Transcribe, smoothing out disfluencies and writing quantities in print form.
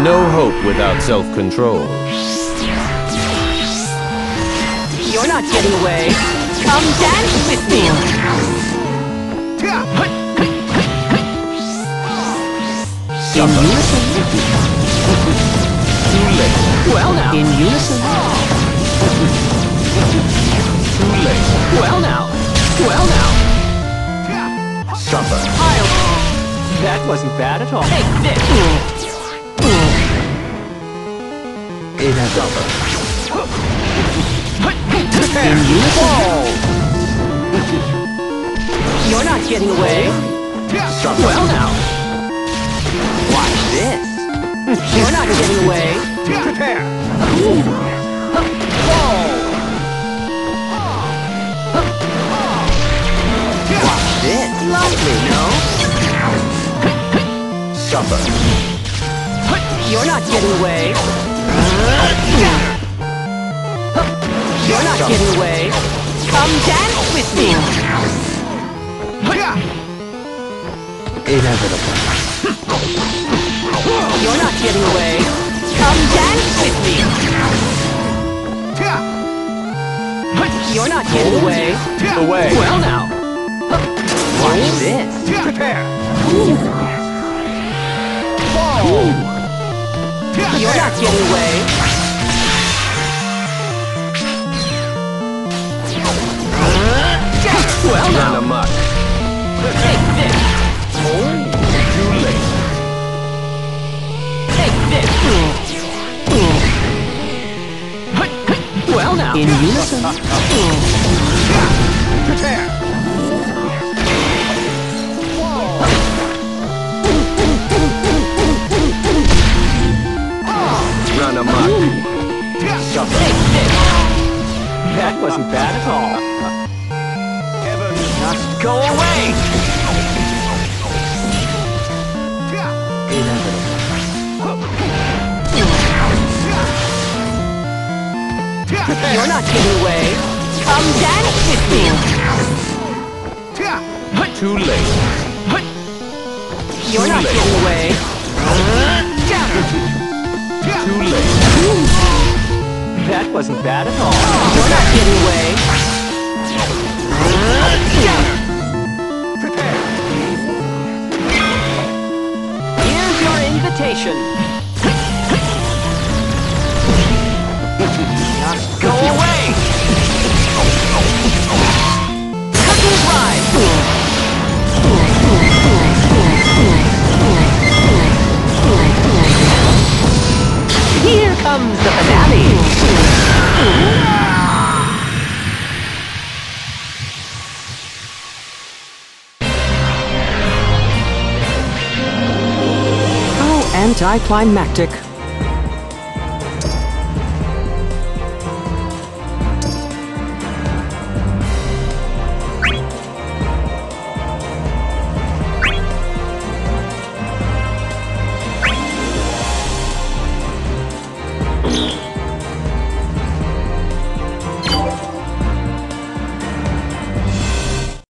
No hope without self-control. You're not getting away. Come dance with me. In unison. Too late. Well now. In unison. Too late. Well now. Well now. Suffer. That wasn't bad at all. Take this. It has over. In unison. You're not getting away. Suffer. Well now. Watch this. You're not getting away. Prepare. Watch this. Lovely, no? Suffer. You're not getting away. You're not getting away. Come dance with me. Inevitable. You're not getting away. Come dance with me. You're not getting away. Away. Well now. Watch this. Prepare. Fall. You're not getting away. Well, run amok. Take this. Too late. Take this. Well now. In unison. Prepare. That wasn't bad at all. Ever just go away. You're not getting away. Come dance with me. Too late. You're not getting away. Too late. That wasn't bad at all. You're not getting away. Prepare. Here's your invitation. Go away. Cut and ride. Here comes the finale. How anticlimactic.